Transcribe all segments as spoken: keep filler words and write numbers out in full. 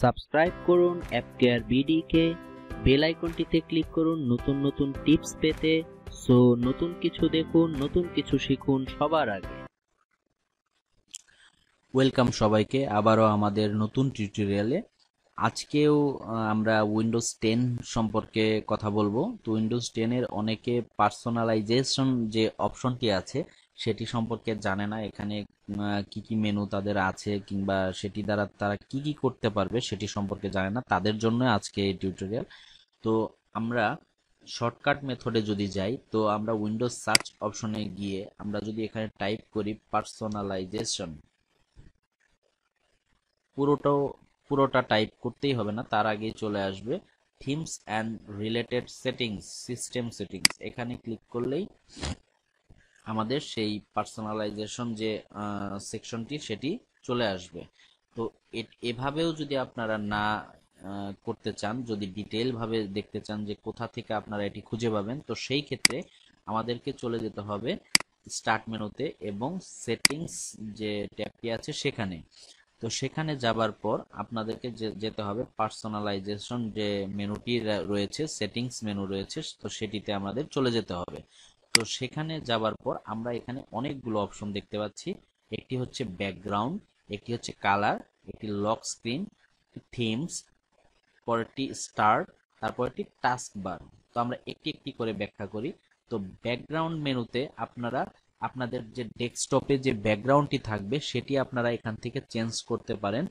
Subscribe করুন app care BD কে, bell আইকনটিতে ক্লিক করুন নতুন নতুন টিপস পেতে। সো নতুন কিছু দেখুন, নতুন কিছু শিখুন সবার আগে। ওয়েলকাম সবাইকে আবারও আমাদের নতুন টিউটোরিয়ালে। আজকেও আমরা উইন্ডোজ টেন সম্পর্কে কথা বলবো। তো উইন্ডোজ টেনের অনেকে পার্সোনালাইজেশন যে অপশনটি আছে সেটি সম্পর্কে জানে না, এখানে কি কি মেনু তাদের আছে কিংবা সেটি দ্বারা তারা কি কি করতে পারবে সেটি সম্পর্কে জানে না, তাদের জন্য আজকে এই টিউটোরিয়াল। তো আমরা শর্টকাট মেথডে যদি যাই, তো আমরা উইন্ডোজ সার্চ অপশনে গিয়ে আমরা যদি এখানে টাইপ করি পার্সোনালাইজেশন, পুরোটাও পুরোটা টাইপ করতেই হবে না, তার আগেই চলে আসবে themes and related settings, system settings. এখানে ক্লিক করলেই আমাদের সেই পার্সোনালাইজেশন যে সেকশনটি সেটি চলে আসবে। তো এভাবেও যদি আপনারা না করতে চান, যদি ডিটেইলভাবে দেখতে চান যে কোথা থেকে আপনারা এটি খুঁজে পাবেন, তো সেই ক্ষেত্রে আমাদেরকে চলে যেতে হবে স্টার্ট মেনুতে এবং সেটিংস যে ট্যাবটি আছে সেখানে। তো সেখানে যাবার পর আপনাদেরকে যেতে হবে পার্সোনালাইজেশন যে মেনুটি রয়েছে, সেটিংস মেনু রয়েছে, তো সেটিতে আমাদের চলে যেতে হবে। তো সেখানে যাবার পর আমরা এখানে অনেকগুলো অপশন দেখতে পাচ্ছি। একটি হচ্ছে ব্যাকগ্রাউন্ড, একটি হচ্ছে কালার, একটি লক স্ক্রিন, থিমস, পরেরটি স্টার, তারপরেরটি টাস্কবার। তো আমরা একটি একটি করে ব্যাখ্যা করি। তো ব্যাকগ্রাউন্ড মেনুতে আপনারা আপনাদের যে ডেস্কটপে যে ব্যাকগ্রাউন্ডটি থাকবে সেটি আপনারা এখান থেকে চেঞ্জ করতে পারেন।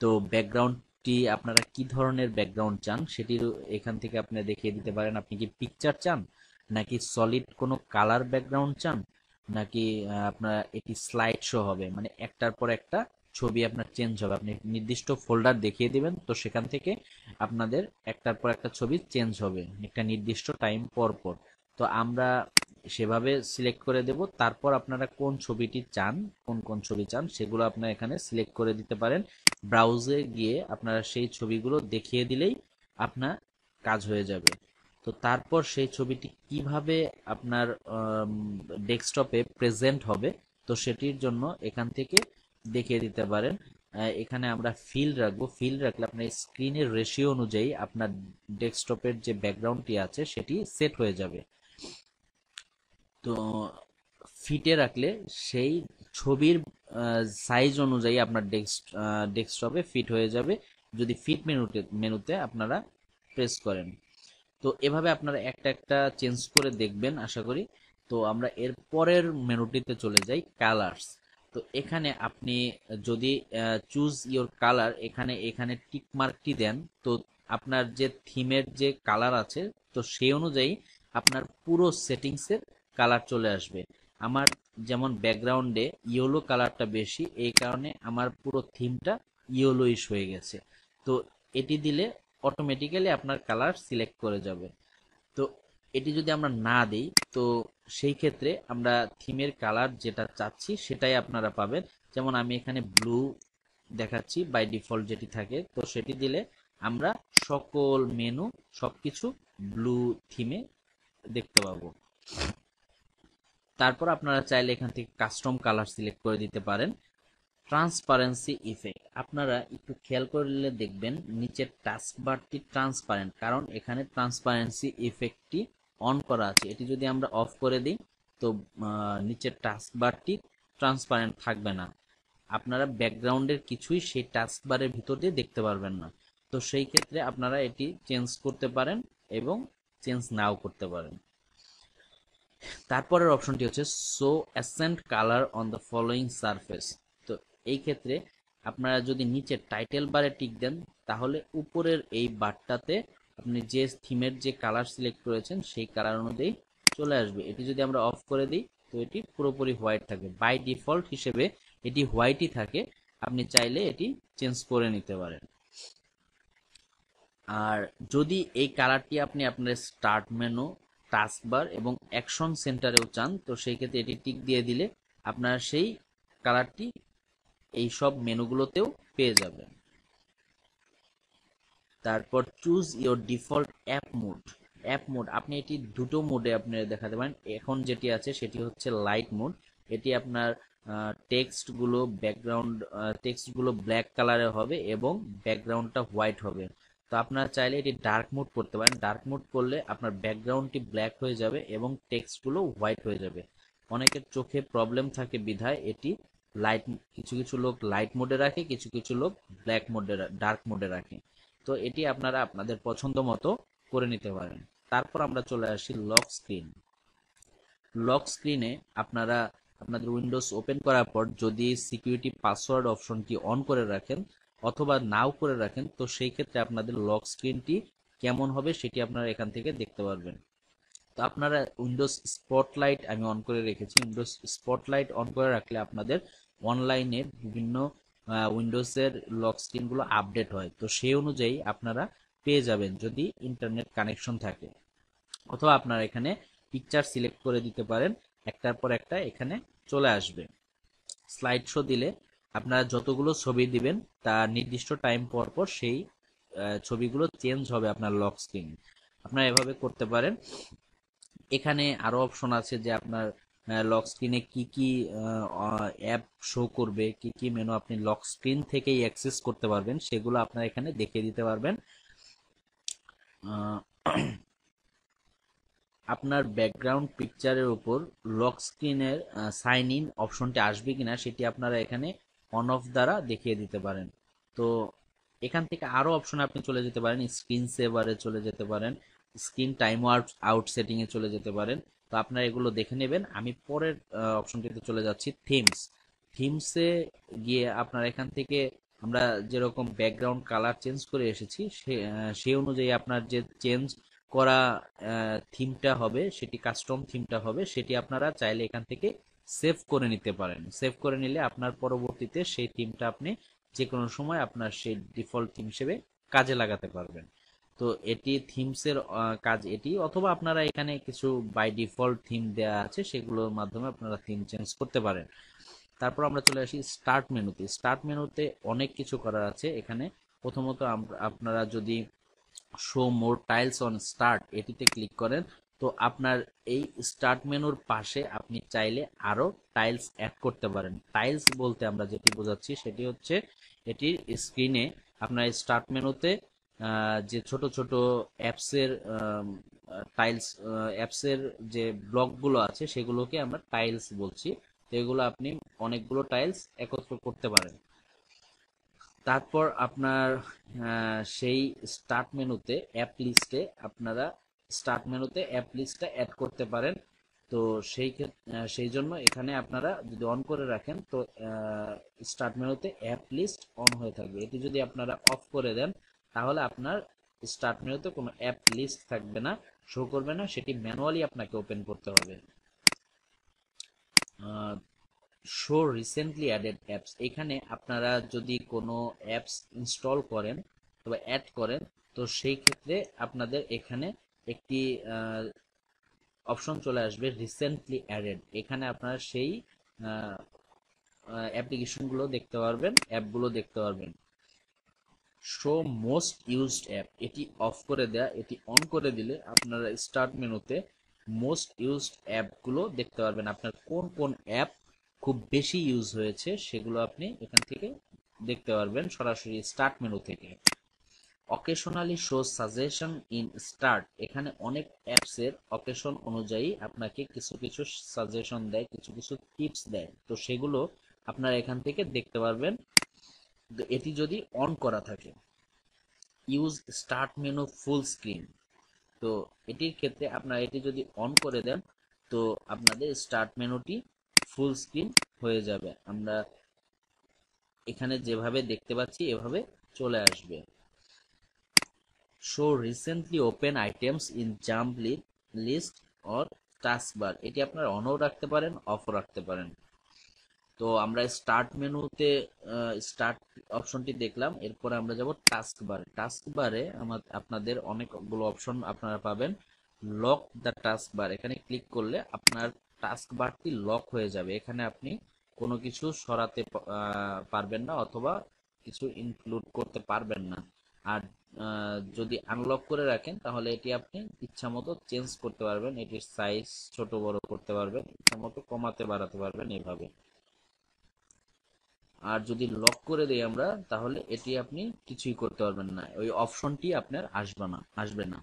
তো ব্যাকগ্রাউন্ডটি আপনারা কি ধরনের ব্যাকগ্রাউন্ড চান সেটি এখান থেকে আপনি দেখিয়ে দিতে পারেন। আপনি কি পিকচার চান, নাকি সলিড কোনো কালার ব্যাকগ্রাউন্ড চান, নাকি আপনার এটি স্লাইড শো হবে, মানে একটার পর একটা ছবি আপনার চেঞ্জ হবে। আপনি নির্দিষ্ট ফোল্ডার দেখিয়ে দেবেন, তো সেখান থেকে আপনাদের একটার পর একটা ছবি চেঞ্জ হবে একটা নির্দিষ্ট টাইম পর পর। তো আমরা সেভাবে সিলেক্ট করে দেব। তারপর আপনারা কোন ছবিটি চান, কোন কোন ছবি চান সেগুলো আপনারা এখানে সিলেক্ট করে দিতে পারেন। ব্রাউজে গিয়ে আপনারা সেই ছবিগুলো দেখিয়ে দিলেই আপনার কাজ হয়ে যাবে। তো তারপর সেই ছবিটি কিভাবে আপনার ডেস্কটপে প্রেজেন্ট হবে, তো সেটির জন্য এখান থেকে দেখিয়ে দিতে পারেন। এখানে আমরা ফিল রাখবো। ফিল রাখলে আপনার স্ক্রিনের রেশিও অনুযায়ী আপনার ডেস্কটপের যে ব্যাকগ্রাউন্ডটি আছে সেটি সেট হয়ে যাবে। তো ফিটে রাখলে সেই ছবির সাইজ অনুযায়ী আপনার ডেস্ক ডেস্কটপে ফিট হয়ে যাবে, যদি ফিট মেনুতে মেনুতে আপনারা প্রেস করেন। তো এভাবে আপনারা একটা একটা চেঞ্জ করে দেখবেন আশা করি। তো আমরা এর পরের মেনুটিতে চলে যাই, কালার্স। তো এখানে আপনি যদি চুজ ইয়োর কালার এখানে এখানে টিক মার্কটি দেন, তো আপনার যে থিমের যে কালার আছে তো সেই অনুযায়ী আপনার পুরো সেটিংসের কালার চলে আসবে। আমার যেমন ব্যাকগ্রাউন্ডে ইয়েলো কালারটা বেশি, এই কারণে আমার পুরো থিমটা ইয়েলোইশ হয়ে গেছে। তো এটি দিলে অটোমেটিক্যালি আপনার কালার সিলেক্ট করে যাবে। তো এটি যদি আমরা না দিই, তো সেই ক্ষেত্রে আমরা থিমের কালার যেটা চাচ্ছি সেটাই আপনারা পাবেন। যেমন আমি এখানে ব্লু দেখাচ্ছি বাই ডিফল্ট যেটি থাকে, তো সেটি দিলে আমরা সকল মেনু সব কিছু ব্লু থিমে দেখতে পাবো। তারপর আপনারা চাইলে এখান থেকে কাস্টম কালার সিলেক্ট করে দিতে পারেন। ট্রান্সপারেন্সি ইফেক্ট আপনারা একটু খেয়াল করলে দেখবেন নিচের টাস্কবারটি ট্রান্সপারেন্ট, কারণ এখানে ট্রান্সপারেন্সি ইফেক্টটি অন করা আছে। এটি যদি আমরা অফ করে দিই, তো নিচের টাস্কবারটি ট্রান্সপারেন্ট থাকবে না, আপনারা ব্যাকগ্রাউন্ডের কিছুই সেই টাস্কবারের ভিতর দিয়ে দেখতে পারবেন না। তো সেই ক্ষেত্রে আপনারা এটি চেঞ্জ করতে পারেন এবং চেঞ্জ নাও করতে পারেন। তারপরের অপশনটি হচ্ছে show accent colour on the following surface. তো এই ক্ষেত্রে আপনারা যদি নিচে টাইটেল বারে টিক দেন, তাহলে উপরের এই বারটাতে আপনি যে থিমের যে কালার সিলেক্ট করেছেন সেই কালার অনুযায়ী চলে আসবে। এটি যদি আমরা অফ করে দিই, তো এটি পুরোপুরি হোয়াইট থাকবে। বাই ডিফল্ট হিসেবে এটি হোয়াইটই থাকে, আপনি চাইলে এটি চেঞ্জ করে নিতে পারেন। আর যদি এই কালারটি আপনি আপনার স্টার্ট মেনু, টাস্কবার এবং অ্যাকশন সেন্টারেও চান, তো সেই ক্ষেত্রে এটি টিক দিয়ে দিলে আপনার সেই কালারটি এই সব মেনুগুলোতেও পেয়ে যাবেন। তারপর choose your default app mode. App mode আপনি এটি দুটো মোডে আপনি দেখাতে পারেন। এখন যেটি আছে সেটি হচ্ছে লাইট মোড, এটি আপনার टेक्स्ट गुलो बैकग्राउंड टेक्स्ट गुलो ब्लैक कलर होबे एवं बैकग्राउंड टा व्हाइट होबे। तो आपनारा चाइले एटी डार्क मोड करते पारेन। डार्क मोड करले आपनार बैकग्राउंडटी ब्लैक हो जाबे एवं टेक्स्ट गुलो व्हाइट हो जाबे। अनेकेर चोखे प्रॉब्लेम थाके बिधाय एटी लाइट किछु किछु लोक लाइट मोडे राखे, किछु किछु लोक ब्लैक मोडे डार्क मोडे राखे। तो एटी आपनारा आपनादेर पछंद मतो करे निते पारेन। तारपर आमरा चले आसि लक स्क्रीन। लक स्क्रिने आपनारा আপনাদের উইন্ডোজ ওপেন করার পর যদি সিকিউরিটি পাসওয়ার্ড অপশনটি অন করে রাখেন অথবা নাও করে রাখেন তো সেই ক্ষেত্রে আপনাদের লক স্ক্রিনটি কেমন হবে সেটি আপনারা এখান থেকে দেখতে পারবেন। তো আপনারা উইন্ডোজ স্পটলাইট আমি অন করে রেখেছি। উইন্ডোজ স্পটলাইট অন করে রাখলে আপনাদের অনলাইনে বিভিন্ন উইন্ডোজের লক স্ক্রিনগুলো আপডেট হয়। তো সেই অনুযায়ী আপনারা পেয়ে যাবেন যদি ইন্টারনেট কানেকশন থাকে, অথবা আপনারা এখানে পিকচার সিলেক্ট করে দিতে পারেন। একটার পর একটা এখানে চলে আসবে। স্লাইড শো দিলে আপনারা যতগুলো ছবি দিবেন তার নির্দিষ্ট টাইম পর পর সেই ছবিগুলো চেঞ্জ হবে আপনার লক স্ক্রিনে। আপনারা এভাবে করতে পারেন। এখানে আরো অপশন আছে যে আপনার লক স্ক্রিনে কি কি অ্যাপ শো করবে, কি কি মেনু আপনি লক স্ক্রিন থেকেই অ্যাক্সেস করতে পারবেন সেগুলো আপনারা এখানে দেখিয়ে দিতে পারবেন। আপনার ব্যাকগ্রাউন্ড পিকচারের উপর লক স্ক্রিনের সাইন ইন অপশনটি আসবে কিনা সেটি আপনারা এখানে অন অফ দ্বারা দেখিয়ে দিতে পারেন। তো এখান থেকে আরো অপশন আপনি চলে যেতে পারেন, স্ক্রিন সেভারে চলে যেতে পারেন, স্ক্রিন টাইম আউট সেটিং এ চলে যেতে পারেন। তো আপনারা এগুলো দেখে নেবেন। আমি পরের অপশনটিতে চলে যাচ্ছি থিমস। থিমসে গিয়ে আপনারা এখান থেকে আমরা যেরকম ব্যাকগ্রাউন্ড কালার চেঞ্জ করে এসেছি সেই অনুযায়ী আপনার যে চেঞ্জ করা থিমটা হবে সেটি কাস্টম থিমটা হবে সেটি আপনারা চাইলে এখান থেকে সেভ করে নিতে পারেন। সেভ করে নিলে আপনার পরবর্তীতে সেই থিমটা আপনি যে কোনো সময় আপনার সেই ডিফল্ট থিম হিসেবে কাজে লাগাতে পারবেন। তো এটি থিমসের কাজ এটি, অথবা আপনারা এখানে কিছু বাই ডিফল্ট থিম দেয়া আছে সেগুলোর মাধ্যমে আপনারা থিম চেঞ্জ করতে পারেন। তারপর আমরা চলে আসি স্টার্ট মেনুতে। স্টার্ট মেনুতে অনেক কিছু করার আছে। এখানে প্রথমত আপনারা যদি show more tiles on start এটিতে ক্লিক করেন তো আপনার এই স্টার্ট মেনুর পাশে আপনি চাইলে আরো টাইলস অ্যাড করতে পারেন। টাইলস বলতে আমরা যেটি বোঝাচ্ছি সেটি হচ্ছে এটির স্ক্রিনে আপনার স্টার্ট মেনুতে যে ছোট ছোট অ্যাপসের টাইলস অ্যাপসের যে ব্লকগুলো আছে সেগুলোকে আমরা টাইলস বলছি। তো এগুলো আপনি অনেকগুলো টাইলস একত্র করতে পারেন। তারপর আপনার সেই স্টার্ট মেনুতে অ্যাপ লিস্টে আপনারা স্টার্ট মেনুতে অ্যাপ লিস্টটা অ্যাড করতে পারেন। তো সেই সেই জন্য এখানে আপনারা যদি অন করে রাখেন তো স্টার্ট মেনুতে অ্যাপ লিস্ট অন হয়ে থাকবে। এটি যদি আপনারা অফ করে দেন তাহলে আপনার স্টার্ট মেনুতে কোনো অ্যাপ লিস্ট থাকবে না, শো করবে না, সেটি ম্যানুয়ালি আপনাকে ওপেন করতে হবে। শো রিসেন্টলি অ্যাডেড অ্যাপস, এখানে আপনারা যদি কোনো অ্যাপস ইনস্টল করেন অথবা অ্যাড করেন তো সেই ক্ষেত্রে আপনাদের এখানে একটি অপশন চলে আসবে রিসেন্টলি অ্যাডেড। এখানে আপনারা সেই অ্যাপ্লিকেশনগুলো দেখতে পারবেন, অ্যাপগুলো দেখতে পারবেন। শো মোস্ট ইউজড অ্যাপ এটি অফ করে দেয়া, এটি অন করে দিলে আপনারা স্টার্ট মেনুতে মোস্ট ইউজড অ্যাপগুলো দেখতে পারবেন। আপনার কোন কোন অ্যাপ খুব বেশি ইউজ হয়েছে সেগুলো আপনি এখান থেকে দেখতে পারবেন সরাসরি স্টার্ট মেনু থেকে। Occasionally show suggestion in start, এখানে অনেক অ্যাপসের অকেশন অনুযায়ী আপনাকে কিছু কিছু সাজেশন দেয়, কিছু কিছু টিপস দেয়। তো সেগুলো আপনারা এখান থেকে দেখতে পারবেন এটি যদি অন করা থাকে। Use start menu full screen, তো এটির ক্ষেত্রে আপনারা এটি যদি অন করে দেন তো আপনাদের স্টার্ট মেনুটি ফুল স্ক্রিন হয়ে যাবে। আমরা এখানে যেভাবে দেখতে পাচ্ছি এভাবে চলে আসবে। Show recently open items in jump list or taskbar, এটি আপনারা অনও রাখতে পারেন, অফও রাখতে পারেন। তো আমরা স্টার্ট মেনুতে স্টার্ট অপশনটি দেখলাম। এরপরে আমরা যাব টাস্কবার। টাস্কবারে আমাদের আপনাদের অনেকগুলো অপশন আপনারা পাবেন। লক দ্য টাস্কবার, এখানে ক্লিক করলে আপনার টাস্কবারটি লক হয়ে যাবে। এখানে আপনি কোনো কিছু সরাতে পারবেন না অথবা কিছু ইনক্লুড করতে পারবেন না। আর যদি আনলক করে রাখেন তাহলে এটি আপনি ইচ্ছা মতো চেঞ্জ করতে পারবেন, এটির সাইজ ছোট বড় করতে পারবেন, ইচ্ছা মতো কমাতে বাড়াতে পারবেন। এভাবে আর যদি লক করে দেই আমরা তাহলে এটি আপনি কিছুই করতে পারবেন না, ওই অপশনটি আপনার আসবে না আসবে না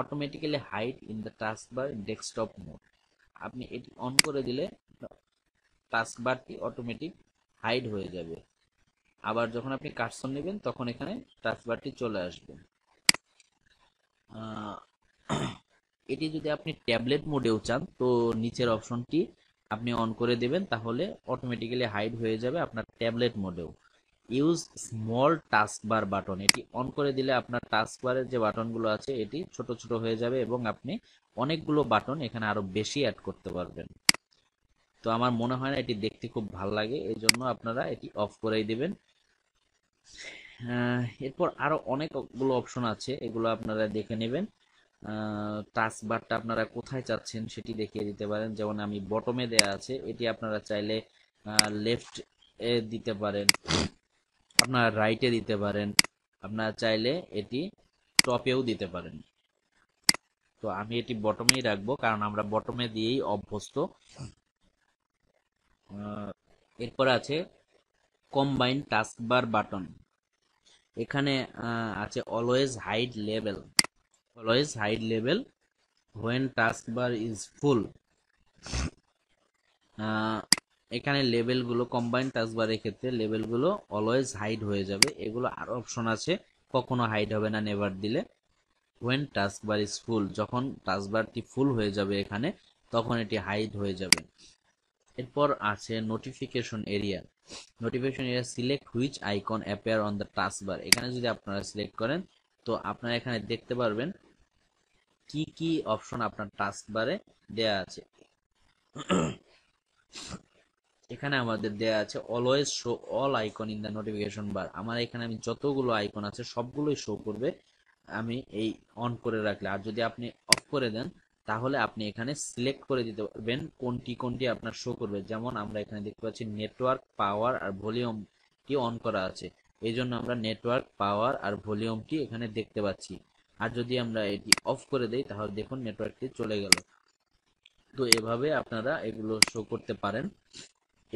automatically hide in the taskbar desktop mode. আপনি এটি অন করে দিলে টাস্কবারটি অটোমেটিক হাইড হয়ে যাবে। আবার যখন আপনি কার্সর নেবেন তখন এখানে টাস্কবারটি চলে আসবে। এটি যদি আপনি ট্যাবলেট মোডেও চান তো নিচের অপশনটি আপনি অন করে দেবেন, তাহলে অটোমেটিক্যালি হাইড হয়ে যাবে আপনার ট্যাবলেট মোডেও। ইউজ স্মল টাস্কবার বাটন, এটি অন করে দিলে আপনার টাস্কবারের যে বাটনগুলো আছে এটি ছোট ছোট হয়ে যাবে এবং আপনি অনেকগুলো বাটন এখানে আরো বেশি অ্যাড করতে পারবেন। তো আমার মনে হয় না এটি দেখতে খুব ভালো লাগে, এই জন্য আপনারা এটি অফ করেই দেবেন। এরপর আরো অনেকগুলো অপশন আছে, এগুলো আপনারা দেখে নেবেন। টাস্কবারটা আপনারা কোথায় চাচ্ছেন সেটি দেখিয়ে দিতে পারেন, যেমন আমি বটমে দেয়া আছে, এটি আপনারা চাইলে লেফট এ দিতে পারেন, আপনারা রাইটে দিতে পারেন, আপনারা চাইলে এটি টপেও দিতে পারেন। তো আমি এটি বটমেই রাখবো কারণ আমরা বটমে দিয়েই অভ্যস্ত। এরপর আছে কম্বাইন টাস্কবার বাটন, এখানে আছে always hide level always hide লেভেল হোয়েন টাস্কবার ইজ ফুল। এখানে লেভেলগুলো কম্বাইন টাস্কবারের ক্ষেত্রে লেভেলগুলো অলওয়েজ হাইড হয়ে যাবে। এগুলো আরো অপশন আছে, কখনো হাইড হবে না নেভার দিলে। হোয়েন টাস্কবার ইজ ফুল, যখন টাস্কবারটি ফুল হয়ে যাবে এখানে তখন এটি হাইড হয়ে যাবে। এরপর আছে notification area. Notification area select which icon appear on the taskbar, এখানে যদি আপনারা সিলেক্ট করেন তো আপনারা এখানে দেখতে পারবেন কি কি অপশন আপনার টাস্কবারে দেয়া আছে। এখানে আমাদের দেয়া আছে always show all icon in the notification bar. আমার এখানে আমি যতগুলো আইকন আছে সবগুলোই শো করবে আমি এই অন করে রাখলে। আর যদি আপনি অফ করে দেন তাহলে আপনি এখানে সিলেক্ট করে দিতে পারবেন কোনটি কোনটি আপনার শো করবে। যেমন আমরা এখানে দেখতে পাচ্ছি নেটওয়ার্ক, পাওয়ার আর ভলিউমটি অন করা আছে, এই জন্য আমরা নেটওয়ার্ক, পাওয়ার আর ভলিউমটি এখানে দেখতে পাচ্ছি। আর যদি আমরা এটি অফ করে দেই তাহলে দেখুন নেটওয়ার্কটি চলে গেল। তো এভাবে আপনারা এগুলো শো করতে পারেন।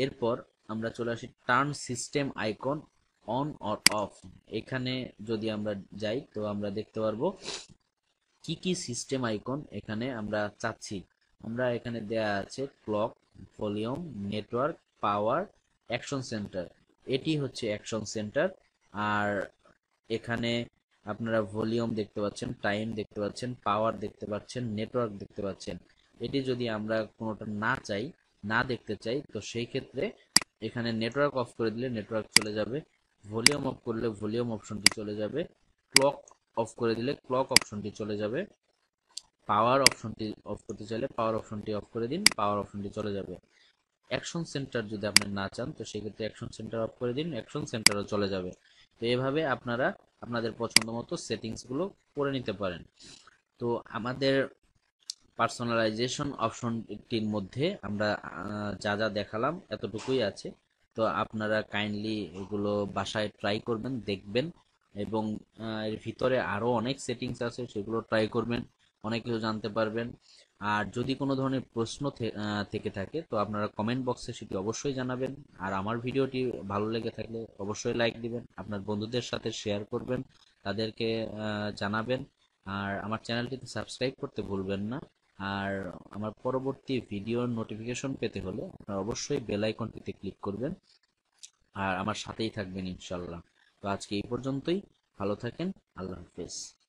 এরপর আমরা চলে আসি turn system icon on or off. এখানে যদি আমরা যাই তো আমরা দেখতে পারবো কি কি সিস্টেম আইকন এখানে আমরা চাচ্ছি। আমরা এখানে দেয়া আছে clock, volume, network, power, action centre, এটি হচ্ছে অ্যাকশন সেন্টার। আর এখানে আপনারা ভলিউম দেখতে পাচ্ছেন, টাইম দেখতে পাচ্ছেন, পাওয়ার দেখতে পাচ্ছেন, নেটওয়ার্ক দেখতে পাচ্ছেন। এটি যদি আমরা কোনোটা না চাই না দেখতে চাই তো সেই ক্ষেত্রে এখানে নেটওয়ার্ক অফ করে দিলে নেটওয়ার্ক চলে যাবে, ভলিউম অফ করলে ভলিউম অপশনটি চলে যাবে, ক্লক অফ করে দিলে ক্লক অপশনটি চলে যাবে, পাওয়ার অপশনটি অফ করতে চাইলে পাওয়ার অপশনটি অফ করে দিন, পাওয়ার অপশনটি চলে যাবে। অ্যাকশন সেন্টার যদি আপনি না চান তো সেক্ষেত্রে অ্যাকশন সেন্টার অফ করে দিন, অ্যাকশন সেন্টারও চলে যাবে। তো এভাবে আপনারা আপনাদের পছন্দ মতো সেটিংসগুলো করে নিতে পারেন। তো আমাদের পার্সোনালাইজেশন অপশনটির মধ্যে আমরা যা যা দেখালাম এতটুকুই আছে। তো আপনারা কাইন্ডলি এগুলো বাসায় ট্রাই করবেন, দেখবেন, এবং এর ভিতরে আরও অনেক সেটিংস আছে সেগুলো ট্রাই করবেন, অনেক কিছু জানতে পারবেন। আর যদি কোনো ধরনের প্রশ্ন থেকে থাকে তো আপনারা কমেন্ট বক্সে সেটি অবশ্যই জানাবেন। আর আমার ভিডিওটি ভালো লেগে থাকলে অবশ্যই লাইক দিবেন, আপনার বন্ধুদের সাথে শেয়ার করবেন, তাদেরকে জানাবেন, আর আমার চ্যানেলটিতে সাবস্ক্রাইব করতে ভুলবেন না। আর আমার পরবর্তী ভিডিওর নোটিফিকেশন পেতে হলে আপনারা অবশ্যই বেল আইকনটিতে ক্লিক করবেন আর আমার সাথেই থাকবেন ইনশাল্লাহ। তো আজকে এই পর্যন্তই, ভালো থাকেন, আল্লাহ হাফেজ।